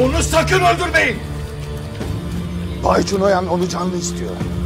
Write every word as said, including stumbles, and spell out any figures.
Onu sakın öldürmeyin. Bay Cunoyan onu canlı istiyor.